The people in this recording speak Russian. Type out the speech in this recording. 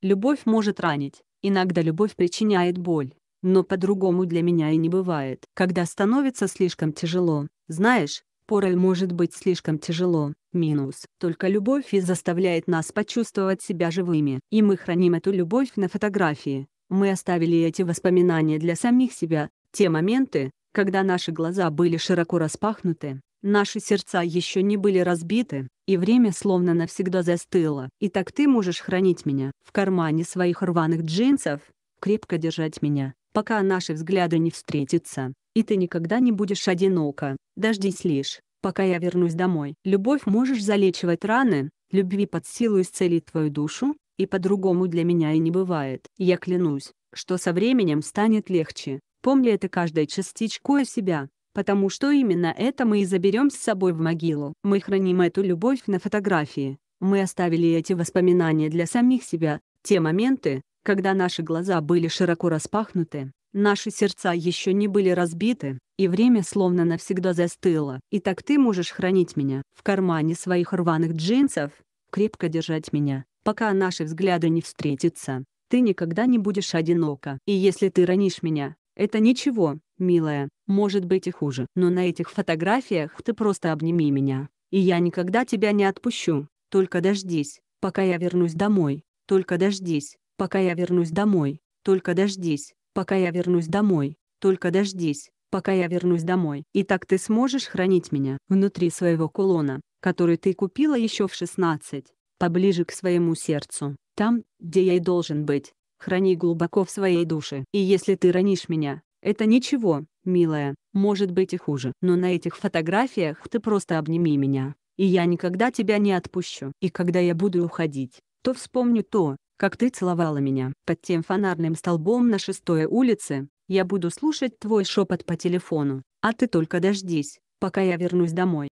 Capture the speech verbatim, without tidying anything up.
Любовь может ранить, иногда любовь причиняет боль, но по-другому для меня и не бывает. Когда становится слишком тяжело, знаешь, порой может быть слишком тяжело, минус. Только любовь и заставляет нас почувствовать себя живыми. И мы храним эту любовь на фотографии, мы оставили эти воспоминания для самих себя, те моменты, когда наши глаза были широко распахнуты, наши сердца еще не были разбиты, и время словно навсегда застыло. И так ты можешь хранить меня в кармане своих рваных джинсов, крепко держать меня, пока наши взгляды не встретятся, и ты никогда не будешь одинока. Дождись лишь, пока я вернусь домой. Любовь можешь залечивать раны, любви под силу исцелить твою душу, и по-другому для меня и не бывает. Я клянусь, что со временем станет легче. Помни это каждой частичкой себя, потому что именно это мы и заберем с собой в могилу. Мы храним эту любовь на фотографии, мы оставили эти воспоминания для самих себя, те моменты, когда наши глаза были широко распахнуты, наши сердца еще не были разбиты, и время словно навсегда застыло. И так ты можешь хранить меня в кармане своих рваных джинсов, крепко держать меня, пока наши взгляды не встретятся, ты никогда не будешь одинока. И если ты ранишь меня, это ничего, милая, может быть и хуже. Но на этих фотографиях ты просто обними меня, и я никогда тебя не отпущу. Только дождись, пока я вернусь домой. Только дождись, пока я вернусь домой. Только дождись, пока я вернусь домой. Только дождись, пока я вернусь домой. И так ты сможешь хранить меня внутри своего кулона, который ты купила еще в шестнадцать, поближе к своему сердцу, там, где я и должен быть. Храни глубоко в своей душе. И если ты ранишь меня, это ничего, милая, может быть и хуже. Но на этих фотографиях ты просто обними меня, и я никогда тебя не отпущу. И когда я буду уходить, то вспомню то, как ты целовала меня. Под тем фонарным столбом на шестой улице, я буду слушать твой шепот по телефону, а ты только дождись, пока я вернусь домой.